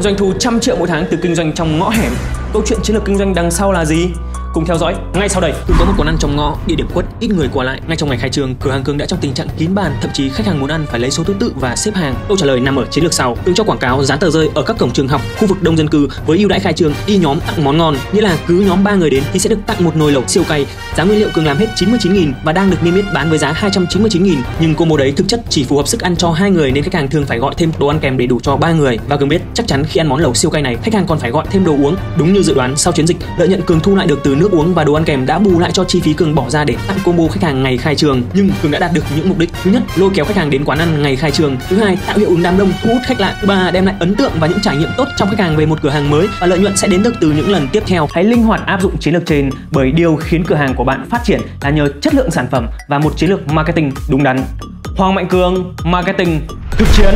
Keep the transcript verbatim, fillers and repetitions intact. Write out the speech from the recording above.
doanh thu trăm triệu mỗi tháng từ kinh doanh trong ngõ hẻm. Câu chuyện chiến lược kinh doanh đằng sau là gì? Cùng theo dõi ngay sau đây. Cường có một quán ăn trong ngõ, địa điểm quất, ít người qua lại. Ngay trong ngày khai trương, cửa hàng Cường đã trong tình trạng kín bàn, thậm chí khách hàng muốn ăn phải lấy số thứ tự và xếp hàng. Câu trả lời nằm ở chiến lược sau. Cường cho quảng cáo dán tờ rơi ở các cổng trường học, khu vực đông dân cư với ưu đãi khai trương y nhóm tặng món ngon, nghĩa là cứ nhóm ba người đến thì sẽ được tặng một nồi lẩu siêu cay. Giá nguyên liệu Cường làm hết chín mươi chín nghìn và đang được niêm yết bán với giá hai trăm chín mươi chín nghìn, nhưng combo đấy thực chất chỉ phù hợp sức ăn cho hai người nên khách hàng thường phải gọi thêm đồ ăn kèm để đủ cho ba người. Và Cường biết chắc chắn khi ăn món lẩu siêu cay này, khách hàng còn phải gọi thêm đồ uống. Đúng như dự đoán, sau chiến dịch, lợi nhuận Cường thu lại được từ nước uống và đồ ăn kèm đã bù lại cho chi phí Cường bỏ ra để tặng combo khách hàng ngày khai trường. Nhưng Cường đã đạt được những mục đích: thứ nhất, lôi kéo khách hàng đến quán ăn ngày khai trường; thứ hai, tạo hiệu ứng đám đông thu hút khách lạ; thứ ba, đem lại ấn tượng và những trải nghiệm tốt trong khách hàng về một cửa hàng mới, và lợi nhuận sẽ đến được từ những lần tiếp theo. Hãy linh hoạt áp dụng chiến lược trên, bởi điều khiến cửa hàng của bạn phát triển là nhờ chất lượng sản phẩm và một chiến lược marketing đúng đắn. Hoàng Mạnh Cường, marketing thực chiến.